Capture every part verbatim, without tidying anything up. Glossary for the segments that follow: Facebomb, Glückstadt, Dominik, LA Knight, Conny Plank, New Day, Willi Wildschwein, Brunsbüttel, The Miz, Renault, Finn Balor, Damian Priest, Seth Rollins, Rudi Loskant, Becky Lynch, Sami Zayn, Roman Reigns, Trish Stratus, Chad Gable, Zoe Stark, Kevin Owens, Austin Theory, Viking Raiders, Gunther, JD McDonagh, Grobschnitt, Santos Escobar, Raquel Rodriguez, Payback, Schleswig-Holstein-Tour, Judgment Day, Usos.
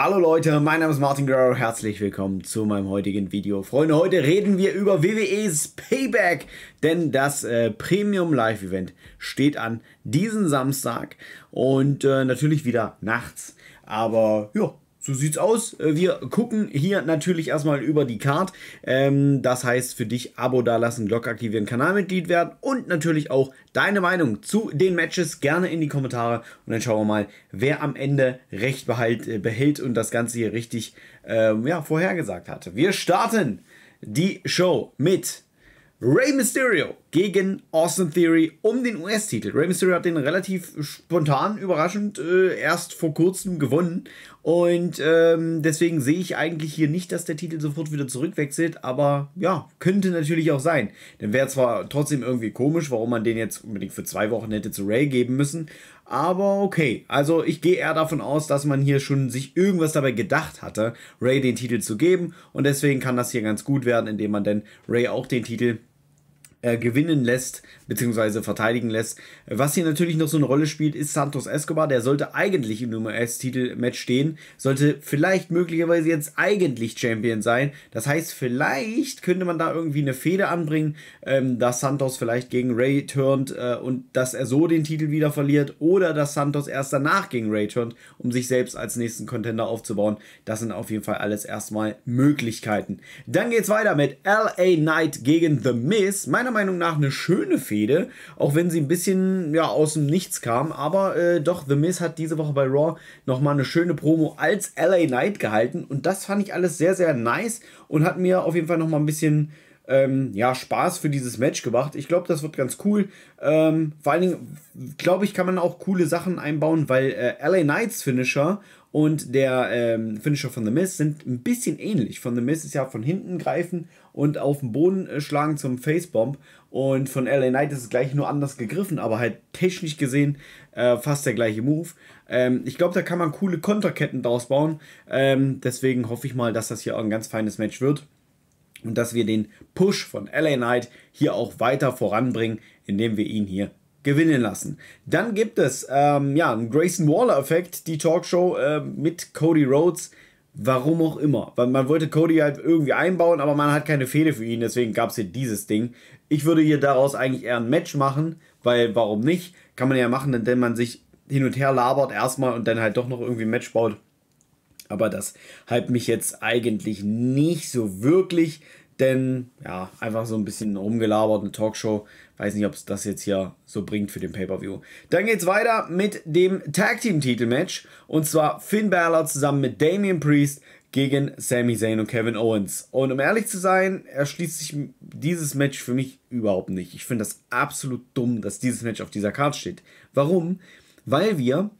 Hallo Leute, mein Name ist Martin Guerrero, herzlich willkommen zu meinem heutigen Video. Freunde, heute reden wir über W W E's Payback, denn das äh, Premium Live Event steht an diesen Samstag und äh, natürlich wieder nachts, aber ja. So sieht's aus. Wir gucken hier natürlich erstmal über die Card. Ähm, das heißt, für dich Abo dalassen, Glocke aktivieren, Kanalmitglied werden und natürlich auch deine Meinung zu den Matches gerne in die Kommentare. Und dann schauen wir mal, wer am Ende Recht behalt, behält und das Ganze hier richtig ähm, ja, vorhergesagt hat. Wir starten die Show mit Rey Mysterio gegen Austin Theory um den U S-Titel. Rey Mysterio hat den relativ spontan, überraschend äh, erst vor kurzem gewonnen. Und ähm, deswegen sehe ich eigentlich hier nicht, dass der Titel sofort wieder zurückwechselt. Aber ja, könnte natürlich auch sein. Denn wäre zwar trotzdem irgendwie komisch, warum man den jetzt unbedingt für zwei Wochen hätte zu Rey geben müssen. Aber okay, also ich gehe eher davon aus, dass man hier schon sich irgendwas dabei gedacht hatte, Rey den Titel zu geben. Und deswegen kann das hier ganz gut werden, indem man dann Rey auch den Titel Äh, gewinnen lässt, beziehungsweise verteidigen lässt. Was hier natürlich noch so eine Rolle spielt, ist Santos Escobar. Der sollte eigentlich im U S-Titel-Match stehen, sollte vielleicht möglicherweise jetzt eigentlich Champion sein. Das heißt, vielleicht könnte man da irgendwie eine Fehde anbringen, ähm, dass Santos vielleicht gegen Rey turnt äh, und dass er so den Titel wieder verliert oder dass Santos erst danach gegen Rey turnt, um sich selbst als nächsten Contender aufzubauen. Das sind auf jeden Fall alles erstmal Möglichkeiten. Dann geht's weiter mit L A Knight gegen The Miz. Meine Meiner Meinung nach eine schöne Fehde, auch wenn sie ein bisschen ja, aus dem Nichts kam, aber äh, doch, The Miz hat diese Woche bei Raw nochmal eine schöne Promo als L A Knight gehalten und das fand ich alles sehr, sehr nice und hat mir auf jeden Fall nochmal ein bisschen ähm, ja, Spaß für dieses Match gemacht. Ich glaube, das wird ganz cool. Ähm, vor allen Dingen, glaube ich, kann man auch coole Sachen einbauen, weil äh, L A Knights Finisher und der ähm, Finisher von The Miz sind ein bisschen ähnlich. Von The Miz ist ja von hinten greifen und auf den Boden äh, schlagen zum Facebomb. Und von L A Knight ist es gleich nur anders gegriffen, aber halt technisch gesehen äh, fast der gleiche Move. Ähm, ich glaube, da kann man coole Konterketten draus bauen. Ähm, deswegen hoffe ich mal, dass das hier auch ein ganz feines Match wird. Und dass wir den Push von L A Knight hier auch weiter voranbringen, indem wir ihn hier gewinnen lassen. Dann gibt es ähm, ja, einen Grayson Waller-Effekt, die Talkshow äh, mit Cody Rhodes, warum auch immer. Weil man wollte Cody halt irgendwie einbauen, aber man hat keine Fehde für ihn, deswegen gab es hier dieses Ding. Ich würde hier daraus eigentlich eher ein Match machen, weil warum nicht? Kann man ja machen, indem man sich hin und her labert erstmal und dann halt doch noch irgendwie ein Match baut. Aber das hält mich jetzt eigentlich nicht so wirklich. Denn, ja, einfach so ein bisschen rumgelabert, eine Talkshow. Weiß nicht, ob es das jetzt hier so bringt für den Pay-Per-View. Dann geht's weiter mit dem Tag-Team-Titel-Match. Und zwar Finn Balor zusammen mit Damian Priest gegen Sami Zayn und Kevin Owens. Und um ehrlich zu sein, erschließt sich dieses Match für mich überhaupt nicht. Ich finde das absolut dumm, dass dieses Match auf dieser Karte steht. Warum? Weil wir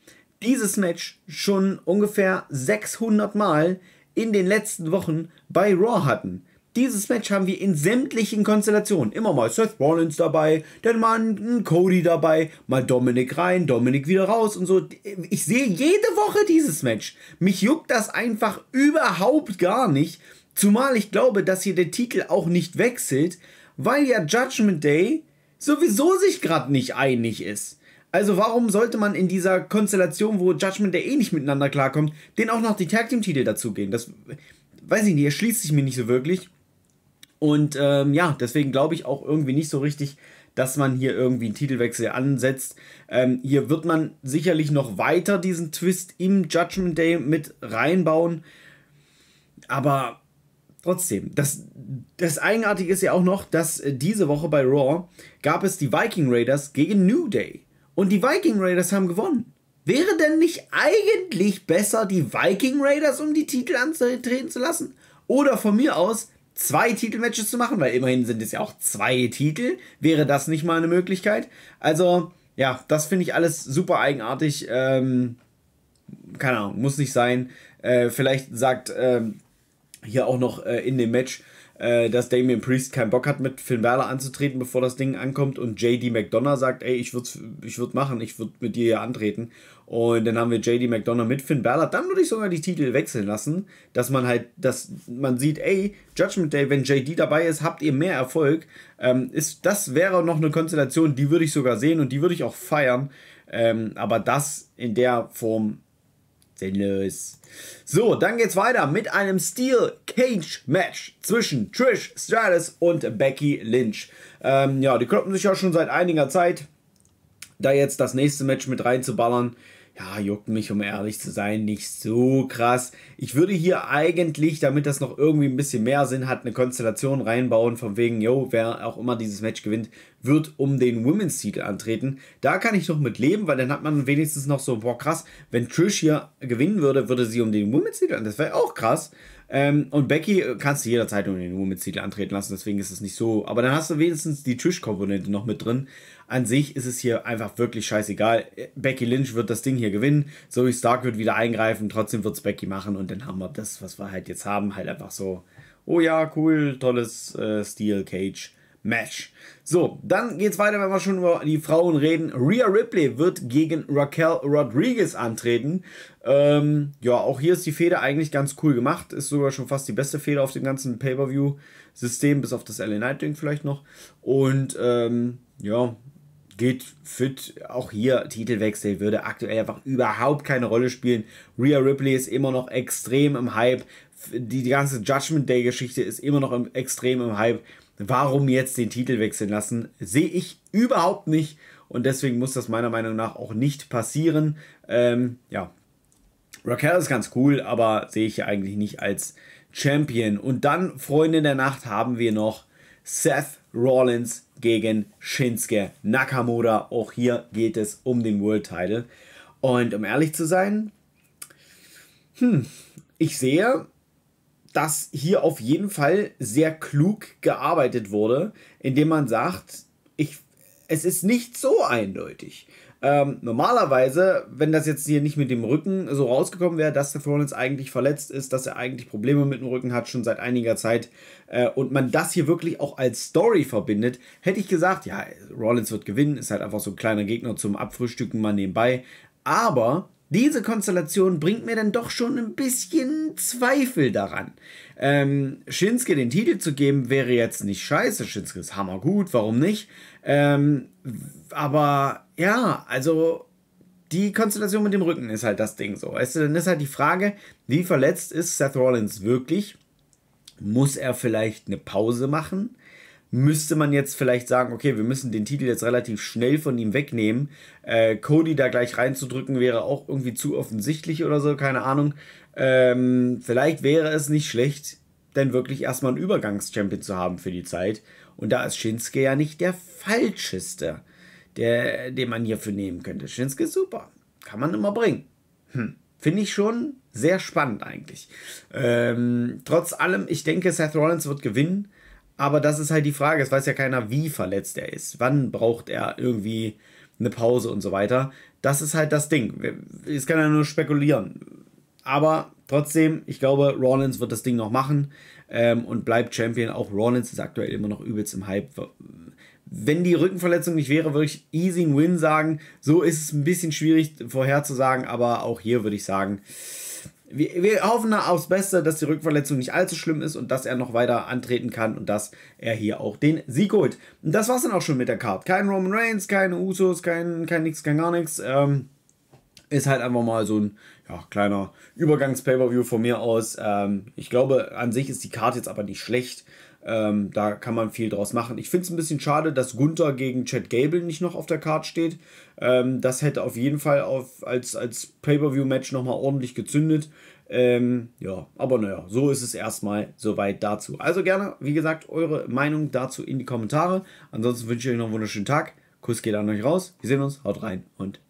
dieses Match schon ungefähr sechshundert Mal in den letzten Wochen bei Raw hatten. Dieses Match haben wir in sämtlichen Konstellationen. Immer mal Seth Rollins dabei, dann mal ein Cody dabei, mal Dominik rein, Dominik wieder raus und so. Ich sehe jede Woche dieses Match. Mich juckt das einfach überhaupt gar nicht. Zumal ich glaube, dass hier der Titel auch nicht wechselt, weil ja Judgment Day sowieso sich gerade nicht einig ist. Also warum sollte man in dieser Konstellation, wo Judgment Day eh nicht miteinander klarkommt, den auch noch die Tag-Team-Titel dazugeben? Das, weiß ich nicht, erschließt sich mir nicht so wirklich. Und ähm, ja, deswegen glaube ich auch irgendwie nicht so richtig, dass man hier irgendwie einen Titelwechsel ansetzt. Ähm, hier wird man sicherlich noch weiter diesen Twist im Judgment Day mit reinbauen. Aber trotzdem, das, das Eigenartige ist ja auch noch, dass diese Woche bei Raw gab es die Viking Raiders gegen New Day. Und die Viking Raiders haben gewonnen. Wäre denn nicht eigentlich besser, die Viking Raiders um die Titel antreten zu lassen? Oder von mir aus zwei Titelmatches zu machen, weil immerhin sind es ja auch zwei Titel, wäre das nicht mal eine Möglichkeit. Also, ja, das finde ich alles super eigenartig, ähm, keine Ahnung, muss nicht sein, äh, vielleicht sagt ähm, hier auch noch äh, in dem Match, äh, dass Damian Priest keinen Bock hat, mit Finn Balor anzutreten, bevor das Ding ankommt und J D McDonagh sagt, ey, ich würde ich würd machen, ich würde mit dir hier antreten und dann haben wir J D McDonagh mit Finn Balor, dann würde ich sogar die Titel wechseln lassen, dass man halt, dass man sieht, ey, Judgment Day, wenn J D dabei ist, habt ihr mehr Erfolg, ähm, ist, das wäre noch eine Konstellation, die würde ich sogar sehen und die würde ich auch feiern, ähm, aber das in der Form Sinnlos. So, dann geht's weiter mit einem Steel Cage Match zwischen Trish Stratus und Becky Lynch. Ähm, ja, die kloppen sich ja schon seit einiger Zeit. Da jetzt das nächste Match mit reinzuballern, ja, juckt mich, um ehrlich zu sein, nicht so krass. Ich würde hier eigentlich, damit das noch irgendwie ein bisschen mehr Sinn hat, eine Konstellation reinbauen, von wegen, yo, wer auch immer dieses Match gewinnt, wird um den Women's-Titel antreten. Da kann ich noch mit leben, weil dann hat man wenigstens noch so, boah, krass, wenn Trish hier gewinnen würde, würde sie um den Women's-Titel antreten. Das wäre auch krass. Ähm, und Becky kannst du jederzeit um den Women's-Titel antreten lassen, deswegen ist es nicht so. Aber dann hast du wenigstens die Trish-Komponente noch mit drin. An sich ist es hier einfach wirklich scheißegal. Becky Lynch wird das Ding hier gewinnen, Zoe Stark wird wieder eingreifen, trotzdem wird es Becky machen und dann haben wir das, was wir halt jetzt haben, halt einfach so, oh ja, cool, tolles äh, Steel Cage Match. So, dann geht's weiter, wenn wir schon über die Frauen reden. Rhea Ripley wird gegen Raquel Rodriguez antreten. Ähm, ja, auch hier ist die Fehde eigentlich ganz cool gemacht. Ist sogar schon fast die beste Fehde auf dem ganzen Pay-Per-View-System, bis auf das L A Knight-Ding vielleicht noch. Und, ähm, ja, geht fit. Auch hier Titelwechsel würde aktuell einfach überhaupt keine Rolle spielen. Rhea Ripley ist immer noch extrem im Hype. Die, die ganze Judgment Day-Geschichte ist immer noch im, extrem im Hype. Warum jetzt den Titel wechseln lassen, sehe ich überhaupt nicht. Und deswegen muss das meiner Meinung nach auch nicht passieren. Ähm, ja, Raquel ist ganz cool, aber sehe ich ja eigentlich nicht als Champion. Und dann, Freunde der Nacht, haben wir noch Seth Rollins gegen Shinsuke Nakamura. Auch hier geht es um den World Title. Und um ehrlich zu sein, hm, ich sehe, dass hier auf jeden Fall sehr klug gearbeitet wurde, indem man sagt, ich, es ist nicht so eindeutig. Ähm, normalerweise, wenn das jetzt hier nicht mit dem Rücken so rausgekommen wäre, dass der Rollins eigentlich verletzt ist, dass er eigentlich Probleme mit dem Rücken hat, schon seit einiger Zeit, äh, und man das hier wirklich auch als Story verbindet, hätte ich gesagt, ja, Rollins wird gewinnen, ist halt einfach so ein kleiner Gegner zum Abfrühstücken mal nebenbei, aber diese Konstellation bringt mir dann doch schon ein bisschen Zweifel daran. Ähm, Shinsuke den Titel zu geben, wäre jetzt nicht scheiße. Shinsuke ist hammergut, warum nicht? Ähm, aber ja, also die Konstellation mit dem Rücken ist halt das Ding so. Weißt du, dann ist halt die Frage, wie verletzt ist Seth Rollins wirklich? Muss er vielleicht eine Pause machen? Müsste man jetzt vielleicht sagen, okay, wir müssen den Titel jetzt relativ schnell von ihm wegnehmen. Äh, Cody da gleich reinzudrücken, wäre auch irgendwie zu offensichtlich oder so, keine Ahnung. Ähm, vielleicht wäre es nicht schlecht, denn wirklich erstmal einen Übergangs-Champion zu haben für die Zeit. Und da ist Shinsuke ja nicht der Falscheste, der, den man hierfür nehmen könnte. Shinsuke ist super, kann man immer bringen. Hm. Finde ich schon sehr spannend eigentlich. Ähm, trotz allem, ich denke, Seth Rollins wird gewinnen. Aber das ist halt die Frage, es weiß ja keiner, wie verletzt er ist. Wann braucht er irgendwie eine Pause und so weiter. Das ist halt das Ding. Es kann ja nur spekulieren. Aber trotzdem, ich glaube, Rollins wird das Ding noch machen ähm, und bleibt Champion. Auch Rollins ist aktuell immer noch übelst im Hype. Wenn die Rückenverletzung nicht wäre, würde ich easy win sagen. So ist es ein bisschen schwierig vorherzusagen, aber auch hier würde ich sagen, Wir, wir hoffen aufs Beste, dass die Rückverletzung nicht allzu schlimm ist und dass er noch weiter antreten kann und dass er hier auch den Sieg holt. Und das war's dann auch schon mit der Card. Kein Roman Reigns, keine Usos, kein, kein nix, kein gar nichts. Ähm, ist halt einfach mal so ein ja, kleiner Übergangs-Pay-Per-View von mir aus. Ähm, ich glaube, an sich ist die Card jetzt aber nicht schlecht. Ähm, da kann man viel draus machen. Ich finde es ein bisschen schade, dass Gunther gegen Chad Gable nicht noch auf der Card steht. Ähm, das hätte auf jeden Fall auf, als, als Pay-Per-View-Match nochmal ordentlich gezündet. Ähm, ja, aber naja, so ist es erstmal soweit dazu. Also gerne, wie gesagt, eure Meinung dazu in die Kommentare. Ansonsten wünsche ich euch noch einen wunderschönen Tag. Kuss geht an euch raus. Wir sehen uns, haut rein und